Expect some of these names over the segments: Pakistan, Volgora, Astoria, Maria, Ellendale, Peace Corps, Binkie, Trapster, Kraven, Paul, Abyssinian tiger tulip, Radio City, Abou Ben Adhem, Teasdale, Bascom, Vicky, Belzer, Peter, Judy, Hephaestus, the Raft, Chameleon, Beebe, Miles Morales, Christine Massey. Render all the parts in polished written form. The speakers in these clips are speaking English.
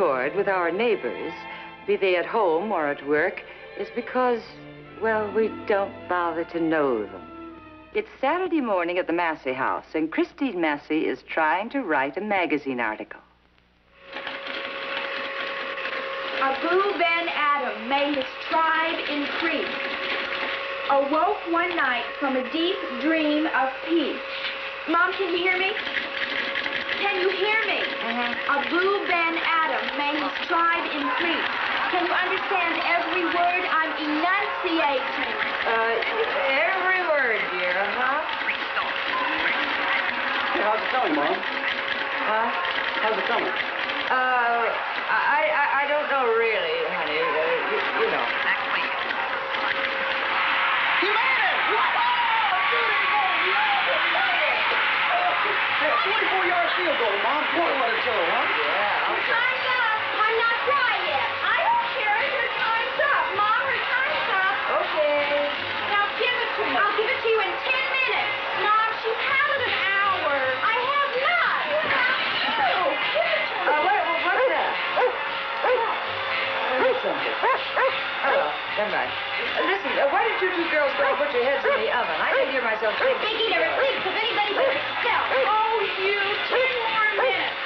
accord with our neighbors, be they at home or at work, is because, well, we don't bother to know them. It's Saturday morning at the Massey house, and Christine Massey is trying to write a magazine article. Abou Ben Adhem made his tribe increase, awoke one night from a deep dream of peace. Mom, can you hear me? Can you hear me? Abou Ben Adhem made his tribe increase. Can you understand every word I'm enunciating? Every word, dear, huh? Hey, how's it going, Mom? Huh? How's it going? I don't know really, honey. You know. You made it! What? Oh, Judy! Oh, yeah! 44-yard field goal, Mom. Boy, what a show, huh? Yeah. Time's up. I'm not dry yet. I don't care if your time's up, Mom. Her time's up. Okay. Now give it to me. I'll give it to you in 10 minutes. Mom, she's had it an hour. I have not. Give it to me. What is that? Never mind. Listen, why don't you two girls go and put your heads in the oven? I can hear myself thinking. Vicky never sleeps if anybody but herself. Oh, you 10 more minutes.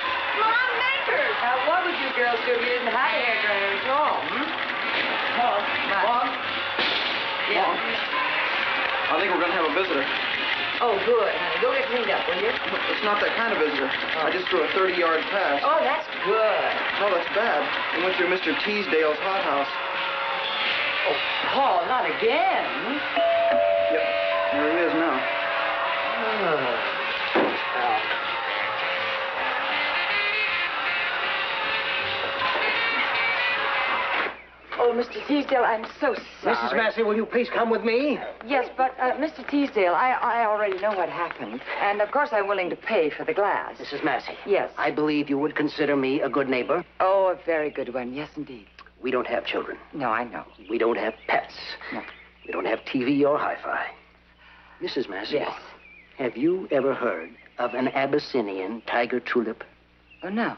Mom, make her. Now, what would you girls do if you didn't have a hair dryer at all? Mom. Mom? Yeah. Mom. I think we're going to have a visitor. Oh, good. Go get cleaned up, will you? It's not that kind of visitor. Oh. I just threw a 30-yard pass. Oh, that's good. No, that's bad. I went through Mr. Teasdale's hothouse. Oh, Paul, not again. Yep. There he is now. Oh, Mr. Teasdale, I'm so sorry. Mrs. Massey, will you please come with me? Yes, but, Mr. Teasdale, I already know what happened. And, of course, I'm willing to pay for the glass. Mrs. Massey. Yes. I believe you would consider me a good neighbor. Oh, a very good one. Yes, indeed. We don't have children. No, I know. We don't have pets. No. We don't have TV or hi-fi. Mrs. Massey. Yes. Have you ever heard of an Abyssinian tiger tulip? Oh, no.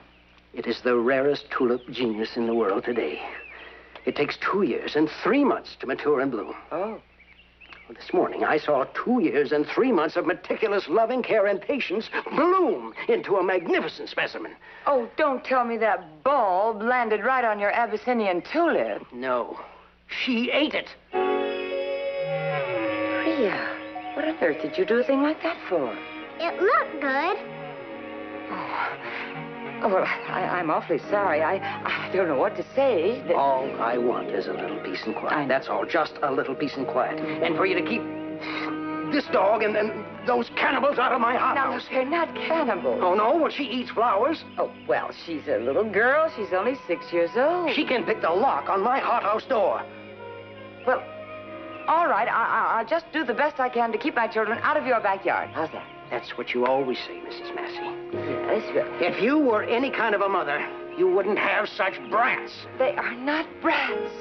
It is the rarest tulip genius in the world today. It takes 2 years and 3 months to mature and bloom. Oh. Well, this morning, I saw 2 years and 3 months of meticulous loving care and patience bloom into a magnificent specimen. Oh, don't tell me that bulb landed right on your Abyssinian tulip. No. She ate it. Maria, what on earth did you do a thing like that for? It looked good. Oh. Oh, well, I'm awfully sorry. I don't know what to say. All I want is a little peace and quiet. That's all. Just a little peace and quiet. And for you to keep this dog and, those cannibals out of my house. No, they're not cannibals. Oh, no? Well, she eats flowers. Oh, well, she's a little girl. She's only 6 years old. She can pick the lock on my hothouse door. Well, all right. I'll just do the best I can to keep my children out of your backyard. How's that? That's what you always say, Mrs. Massey. Yes, well. If you were any kind of a mother, you wouldn't have such brats. They are not brats.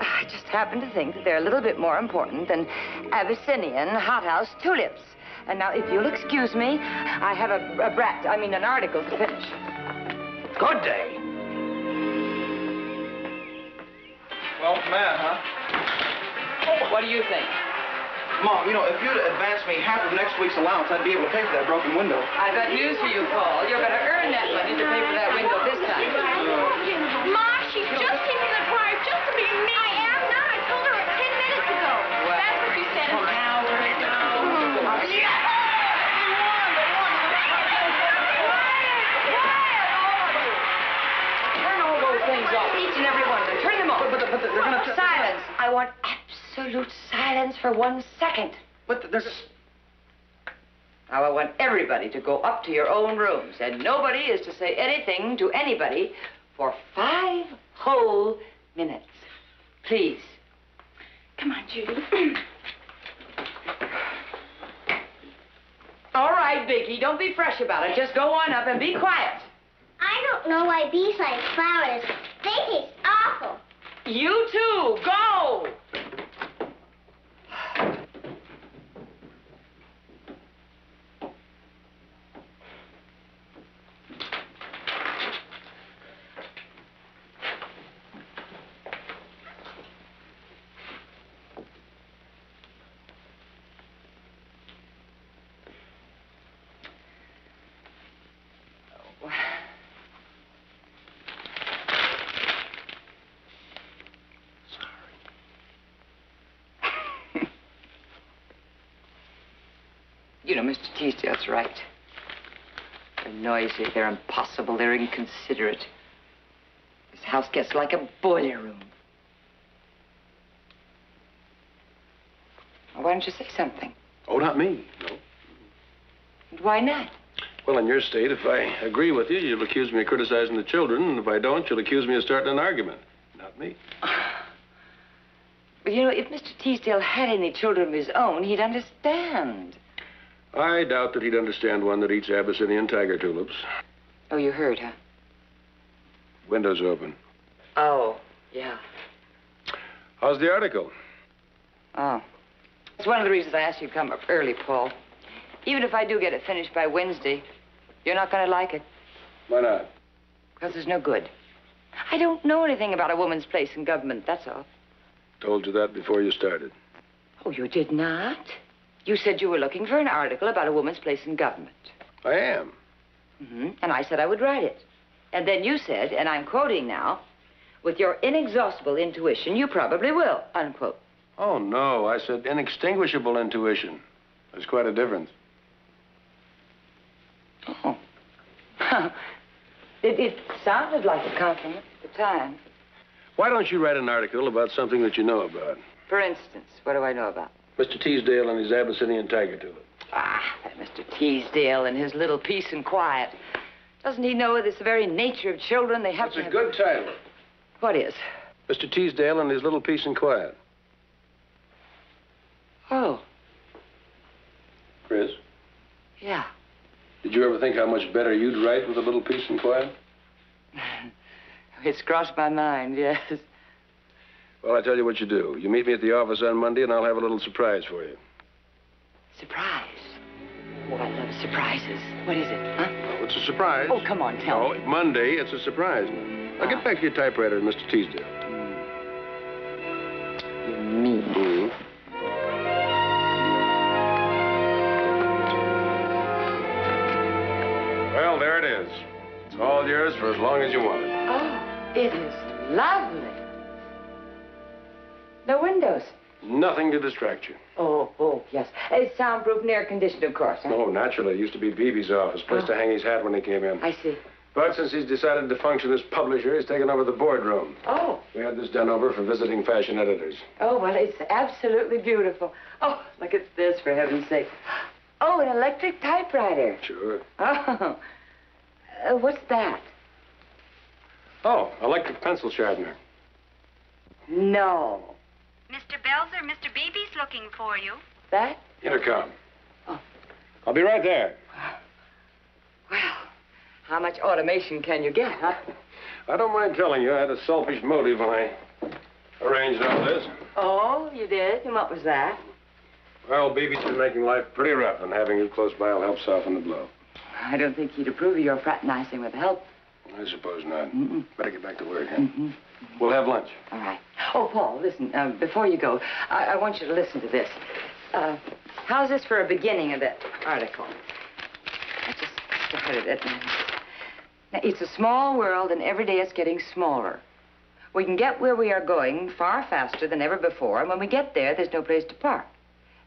I just happen to think that they're a little bit more important than Abyssinian hothouse tulips. And now, if you'll excuse me, I have an article to finish. Good day. Well, man, huh? What do you think? Mom, you know, if you'd advanced me half of next week's allowance, I'd be able to pay for that broken window. I've got news for you, Paul. You're going to earn that money to pay for that window this time. Mom, she's just taking the choir just to be mean. I am not. I told her 10 minutes ago. Well, that's what you said an hour ago. Yes! Turn all those things off. Each and every one of them. Turn them off. But they're going to... Silence. I want... absolute silence for 1 second. But there's a... Now, I want everybody to go up to your own rooms, and nobody is to say anything to anybody for 5 whole minutes. Please. Come on, Judy. All right, Vicky, don't be fresh about it. Just go on up and be quiet. I don't know why bees like flowers. They taste awful. You too. Go! You know, Mr. Teasdale's right. They're noisy, they're impossible, they're inconsiderate. This house gets like a boiler room. Well, why don't you say something? Oh, not me, no. And why not? Well, in your state, if I agree with you, you'll accuse me of criticizing the children, and if I don't, you'll accuse me of starting an argument. Not me. But, you know, if Mr. Teasdale had any children of his own, he'd understand. I doubt that he'd understand one that eats Abyssinian tiger tulips. Oh, you heard, huh? Windows open. Oh, yeah. How's the article? Oh. It's one of the reasons I asked you to come up early, Paul. Even if I do get it finished by Wednesday, you're not going to like it. Why not? Because there's no good. I don't know anything about a woman's place in government, that's all. Told you that before you started. Oh, you did not? You said you were looking for an article about a woman's place in government. I am. Mm-hmm. And I said I would write it. And then you said, and I'm quoting now, with your inexhaustible intuition, you probably will, unquote. Oh, no, I said inextinguishable intuition. There's quite a difference. Oh. It sounded like a compliment at the time. Why don't you write an article about something that you know about? For instance, what do I know about? Mr. Teasdale and his Abyssinian tiger tulip. Ah, that Mr. Teasdale and his little peace and quiet. Doesn't he know it's the very nature of children they have to... It's a good title. What is? Mr. Teasdale and his little peace and quiet. Oh. Chris? Yeah? Did you ever think how much better you'd write with a little peace and quiet? It's crossed my mind, yes. Well, I tell you what you do. You meet me at the office on Monday, and I'll have a little surprise for you. Surprise? Oh, I love surprises. What is it, huh? Oh, it's a surprise. Oh, come on, tell me. Oh, Monday, it's a surprise. Now, get back to your typewriter, Mr. Teasdale. You mean? Mm-hmm. Well, there it is. It's all yours for as long as you want it. Oh, it is lovely. No windows? Nothing to distract you. Oh, yes. It's soundproof and air-conditioned, of course, huh? Oh, naturally. It used to be Beebe's office, place to hang his hat when he came in. I see. But since he's decided to function as publisher, he's taken over the boardroom. Oh. We had this done over for visiting fashion editors. Oh, well, it's absolutely beautiful. Oh, look at this, for heaven's sake. Oh, an electric typewriter. Sure. Oh. What's that? Oh, electric pencil sharpener. No. Mr. Belzer, Mr. Beebe's looking for you. That? Intercom. Oh. I'll be right there. Well, how much automation can you get, huh? I don't mind telling you, I had a selfish motive when I arranged all this. Oh, you did? And what was that? Well, Beebe's been making life pretty rough, and having you close by will help soften the blow. I don't think he'd approve of your fraternizing with help. I suppose not. Mm-mm. Better get back to work, huh? Mm-hmm. We'll have lunch. All right. Oh, Paul, listen, before you go, I want you to listen to this. How's this for a beginning of that article? I just started it. Now, it's a small world, and every day it's getting smaller. We can get where we are going far faster than ever before, and when we get there, there's no place to park.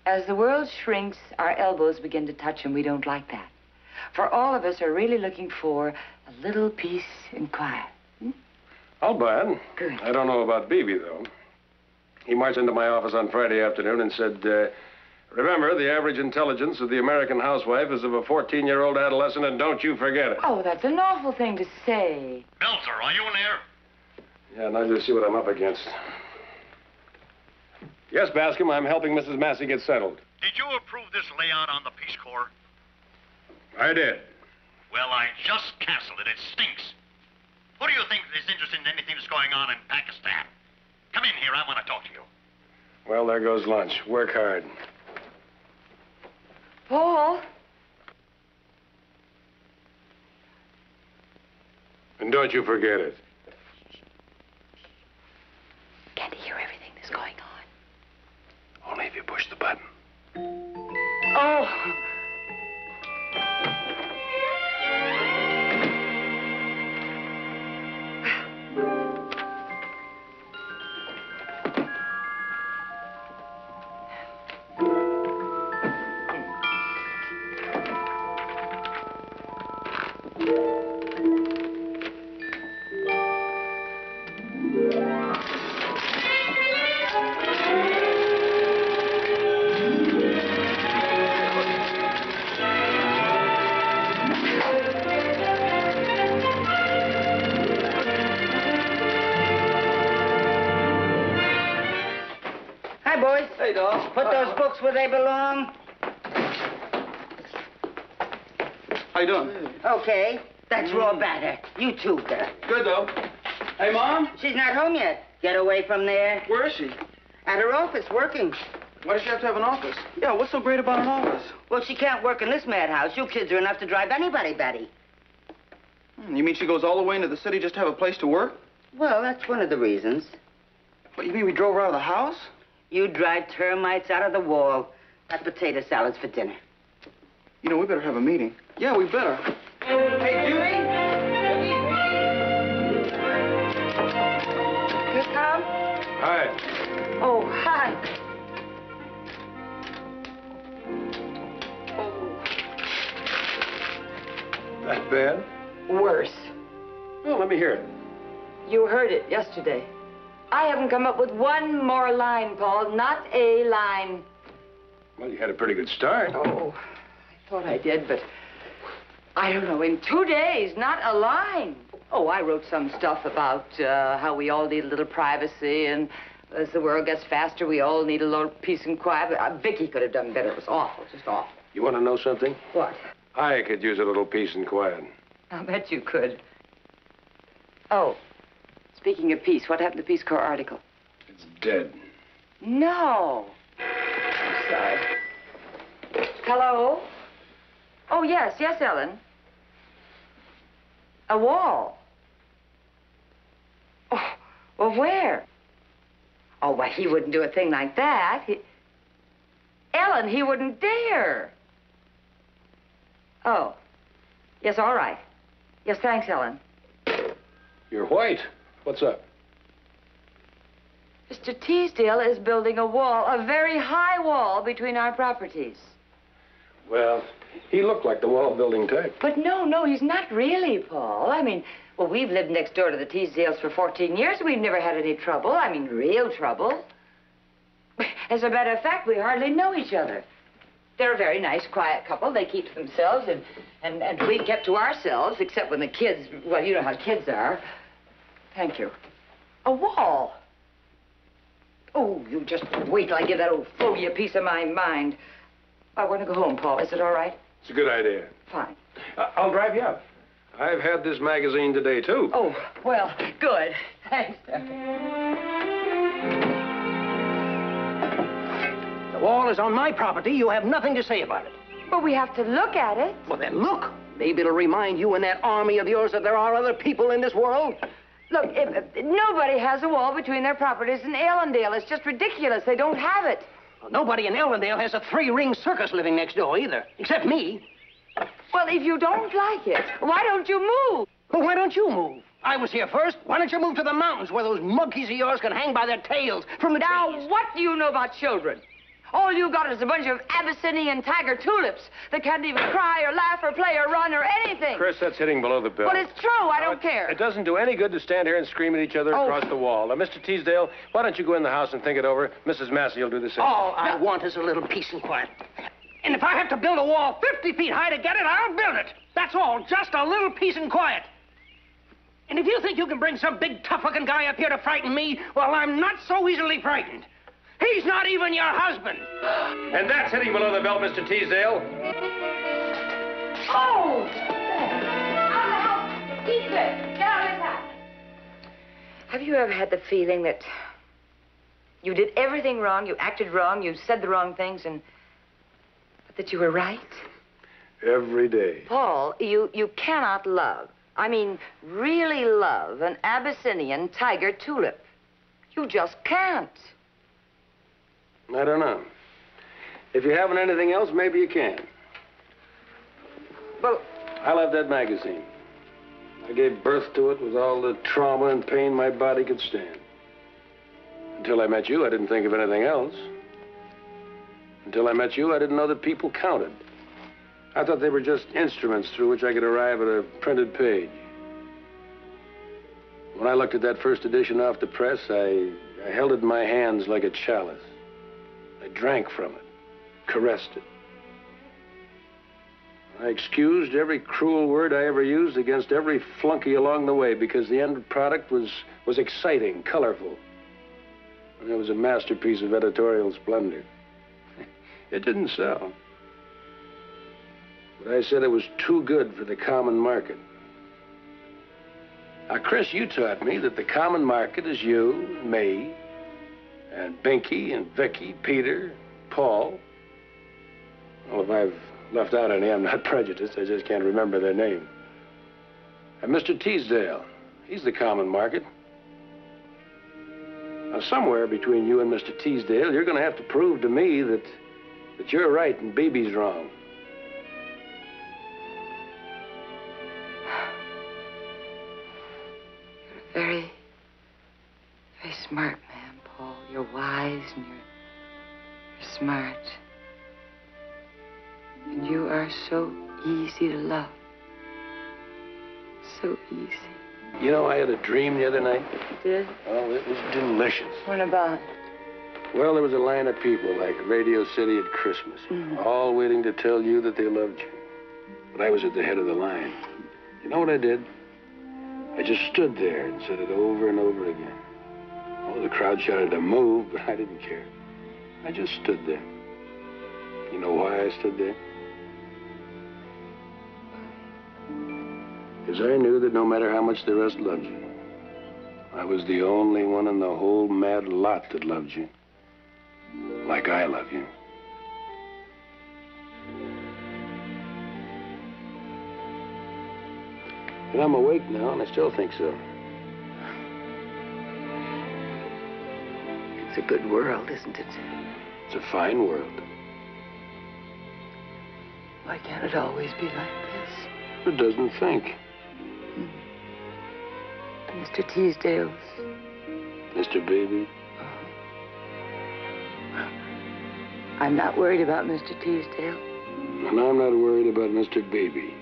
As the world shrinks, our elbows begin to touch, and we don't like that. For all of us are really looking for a little peace and quiet. I'll buy it. Good. I don't know about Beebe, though. He marched into my office on Friday afternoon and said, remember, the average intelligence of the American housewife is of a 14-year-old adolescent, and don't you forget it. Oh, that's an awful thing to say. Belzer, are you in there? Yeah, now you'll see what I'm up against. Yes, Bascom, I'm helping Mrs. Massey get settled. Did you approve this layout on the Peace Corps? I did. Well, I just canceled it. It stinks. Who do you think is interested in anything that's going on in Pakistan? Come in here. I want to talk to you. Well, there goes lunch. Work hard. Paul? And don't you forget it. Can't you hear everything that's going on? Only if you push the button. Oh! boys. Hey, Doc. Put those books where they belong. How you doing? Okay. That's raw batter. You too, girl. Good, though. Hey, Mom? She's not home yet. Get away from there. Where is she? At her office, working. Why does she have to have an office? Yeah, what's so great about an office? Well, she can't work in this madhouse. You kids are enough to drive anybody batty. You mean she goes all the way into the city just to have a place to work? Well, that's one of the reasons. What, you mean we drove her out of the house? You drive termites out of the wall. Got potato salads for dinner. You know, we better have a meeting. Yeah, we better. Hey, Judy? You come? Hi. Oh, hi. That bad? Worse. Well, let me hear it. You heard it yesterday. I haven't come up with one more line, Paul. Not a line. Well, you had a pretty good start. Oh, I thought I did, but I don't know. In 2 days, not a line. Oh, I wrote some stuff about how we all need a little privacy, and as the world gets faster, we all need a little peace and quiet. Vicky could have done better. It was awful, just awful. You want to know something? What? I could use a little peace and quiet. I'll bet you could. Oh, speaking of peace, what happened to the Peace Corps article? It's dead. No. I'm sorry. Hello? Oh, yes. Yes, Ellen. A wall. Oh, well, where? Oh, well, he wouldn't do a thing like that. Ellen, he wouldn't dare. Oh. Yes, all right. Yes, thanks, Ellen. You're white. What's up? Mr. Teasdale is building a wall, a very high wall, between our properties. Well, he looked like the wall-building type. But no, he's not really, Paul. I mean, well, we've lived next door to the Teasdales for 14 years. We've never had any trouble. I mean, real trouble. As a matter of fact, we hardly know each other. They're a very nice, quiet couple. They keep to themselves, and we kept to ourselves, except when the kids... Well, you know how kids are. Thank you. A wall. Oh, you just wait till I give that old fogey a piece of my mind. I want to go home, Paul. Is it all right? It's a good idea. Fine. I'll drive you up. I've had this magazine today, too. Oh, well, good. Thanks, Stephanie. The wall is on my property. You have nothing to say about it. But we have to look at it. Well, then look. Maybe it'll remind you and that army of yours that there are other people in this world. Look, if nobody has a wall between their properties in Ellendale. It's just ridiculous. They don't have it. Well, nobody in Ellendale has a three-ring circus living next door either, except me. Well, if you don't like it, why don't you move? Well, why don't you move? I was here first. Why don't you move to the mountains where those monkeys of yours can hang by their tails from the trees? Now, what do you know about children? All you got is a bunch of Abyssinian tiger tulips that can't even cry or laugh or play or run or anything. Chris, that's hitting below the belt. Well, it's true. I don't care. It doesn't do any good to stand here and scream at each other across the wall. Now, Mr. Teasdale, why don't you go in the house and think it over? Mrs. Massey will do the same. All I want is a little peace and quiet. And if I have to build a wall 50 feet high to get it, I'll build it. That's all. Just a little peace and quiet. And if you think you can bring some big, tough-looking guy up here to frighten me, well, I'm not so easily frightened. He's not even your husband. And that's hitting below the belt, Mr. Teasdale. Oh! Out of the house! Teasdale! Get out of his house! Have you ever had the feeling that you did everything wrong, you acted wrong, you said the wrong things, but that you were right? Every day. Paul, you cannot love, I mean, really love an Abyssinian tiger tulip. You just can't. I don't know. If you haven't anything else, maybe you can. Well, I love that magazine. I gave birth to it with all the trauma and pain my body could stand. Until I met you, I didn't think of anything else. Until I met you, I didn't know that people counted. I thought they were just instruments through which I could arrive at a printed page. When I looked at that first edition off the press, I held it in my hands like a chalice. I drank from it, caressed it. I excused every cruel word I ever used against every flunky along the way because the end product was exciting, colorful. And it was a masterpiece of editorial splendor. It didn't sell. But I said it was too good for the common market. Now, Chris, you taught me that the common market is you, and me, and Binkie, and Vicky, Peter, Paul. Well, if I've left out any, I'm not prejudiced. I just can't remember their name. And Mr. Teasdale, he's the common market. Now, somewhere between you and Mr. Teasdale, you're going to have to prove to me that you're right and Beebe's wrong. You're a very, very smart man, Paul. You're wise and you're smart. And you are so easy to love. So easy. You know, I had a dream the other night. You did? Oh, it was delicious. What about? Well, there was a line of people like Radio City at Christmas, all waiting to tell you that they loved you. But I was at the head of the line. You know what I did? I just stood there and said it over and over again. Oh, the crowd shouted to move, but I didn't care. I just stood there. You know why I stood there? Because I knew that no matter how much the rest loved you, I was the only one in the whole mad lot that loved you. Like I love you. And I'm awake now, and I still think so. It's a good world, isn't it? It's a fine world. Why can't it always be like this? Who doesn't think? Mr. Teasdale's. Mr. Beebe. I'm not worried about Mr. Teasdale. And I'm not worried about Mr. Beebe.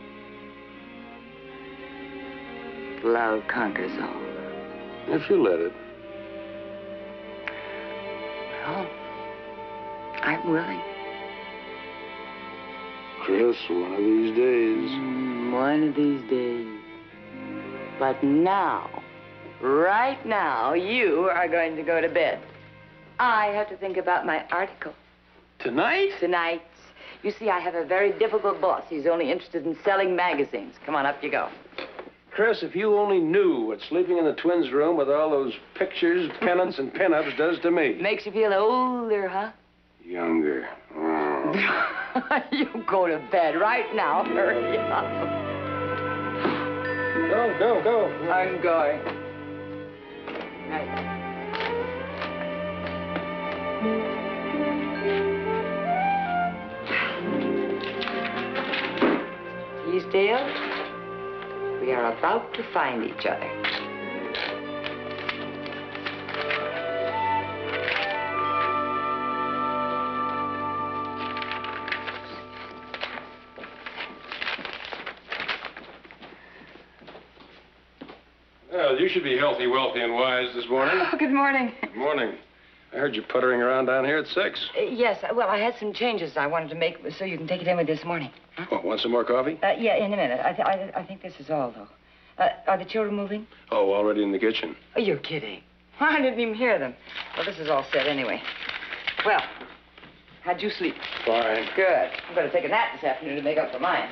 Love conquers all. If you let it. Well, I'm willing. Chris, one of these days. One of these days. But now, right now, you are going to go to bed. I have to think about my article. Tonight? Tonight. You see, I have a very difficult boss. He's only interested in selling magazines. Come on, up you go. Chris, if you only knew what sleeping in the twins' room with all those pictures, pennants, and pinups does to me. Makes you feel older, huh? Younger. Oh. You go to bed right now. Hurry up. Go. I'm going. Right. Teasdale, we are about to find each other. Well, you should be healthy, wealthy, and wise this morning. Oh, good morning. Good morning. I heard you puttering around down here at 6. Yes, well, I had some changes I wanted to make so you can take it in with this morning. Huh? Oh, want some more coffee? Yeah, in a minute. I think this is all, though. Are the children moving? Oh, already in the kitchen. Oh, you're kidding. I didn't even hear them. Well, this is all set anyway. Well, how'd you sleep? Fine. Good. I'm going to take a nap this afternoon to make up for mine.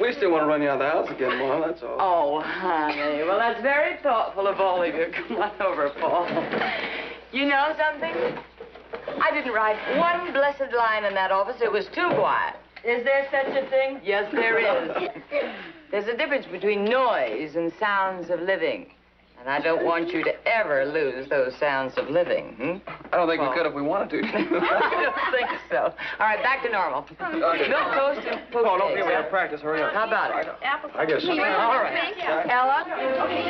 We still want to run you out of the house again, Mom, that's all. Oh, honey. Well, that's very thoughtful of all of you. Come on over, Paul. You know something? I didn't write one blessed line in that office. It was too quiet. Is there such a thing? Yes, there is. There's a difference between noise and sounds of living. And I don't want you to ever lose those sounds of living, hmm? I don't think we could if we wanted to. I don't think so. All right, back to normal. Milk toast and poached eggs. Oh, don't forget we have practice. Hurry up. How about it? Apple. I guess so. All right. Ella? Okay,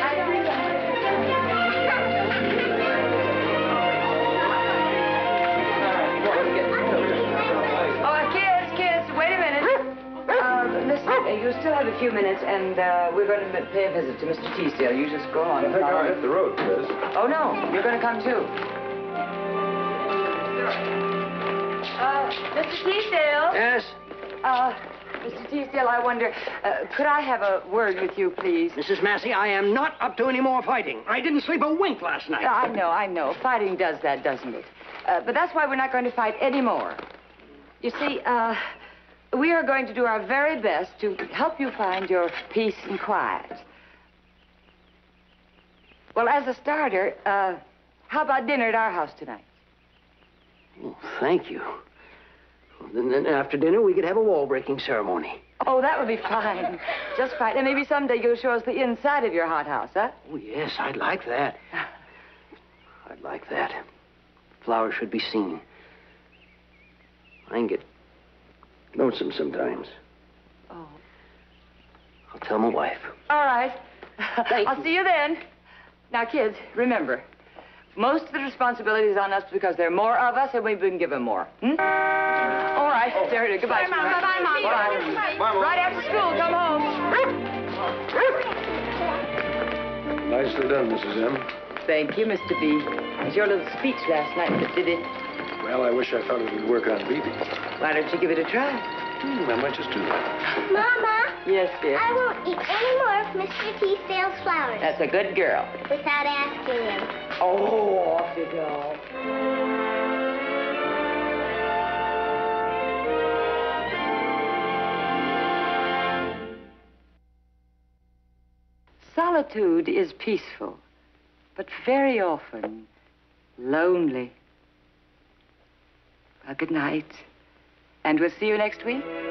you still have a few minutes, and we're going to pay a visit to Mr. Teasdale. You just go on. I think I'm at the road, Liz. Oh, no. You're going to come, too. Mr. Teasdale? Yes? Mr. Teasdale, I wonder, could I have a word with you, please? Mrs. Massey, I am not up to any more fighting. I didn't sleep a wink last night. I know. Fighting does that, doesn't it? But that's why we're not going to fight any more. You see, we are going to do our very best to help you find your peace and quiet. Well, as a starter, how about dinner at our house tonight? Oh, thank you. Then after dinner, we could have a wall-breaking ceremony. Oh, that would be fine. Just fine. And maybe someday you'll show us the inside of your hothouse, huh? Oh, yes, I'd like that. I'd like that. Flowers should be seen. I can get lonesome sometimes. Oh. I'll tell my wife. All right. I'll see you then. Now, kids, remember, most of the responsibility is on us because there are more of us and we've been given more. Hmm? All right. Oh. There it is. Goodbye. Bye, Mom. Bye, Mom. Bye. Bye. Right after school, come home. Nicely done, Mrs. M. Thank you, Mr. B. It was your little speech last night that did it. Well, I wish I thought it would work on Beebe. Why don't you give it a try? I might just do that. Mama. Yes, dear? I won't eat any more of Mr. Teasdale's flowers. That's a good girl. Without asking him. Oh, off you go. Solitude is peaceful, but very often lonely. Well, good night. And we'll see you next week.